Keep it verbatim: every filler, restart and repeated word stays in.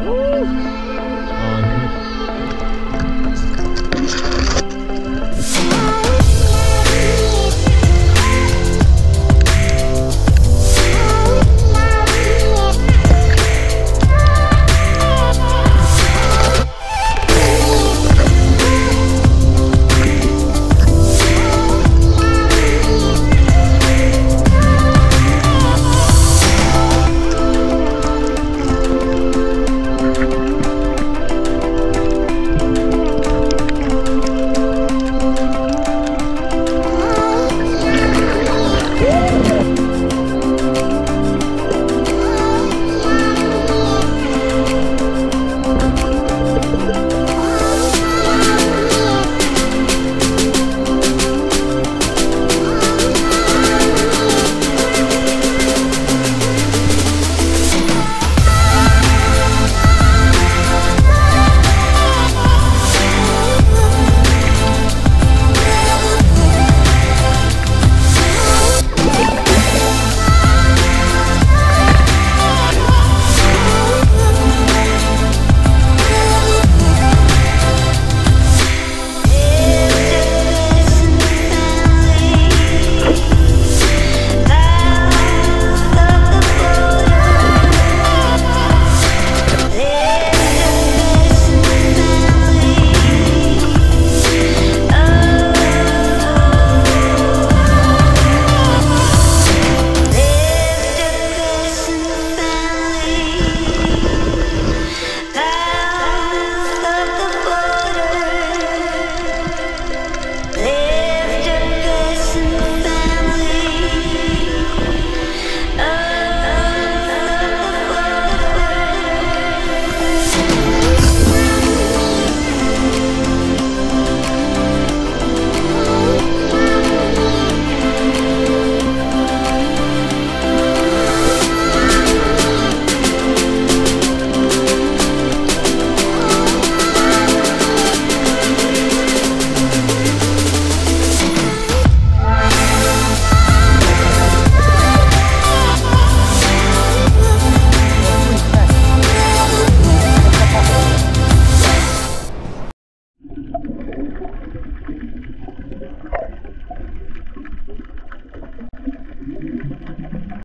Woo!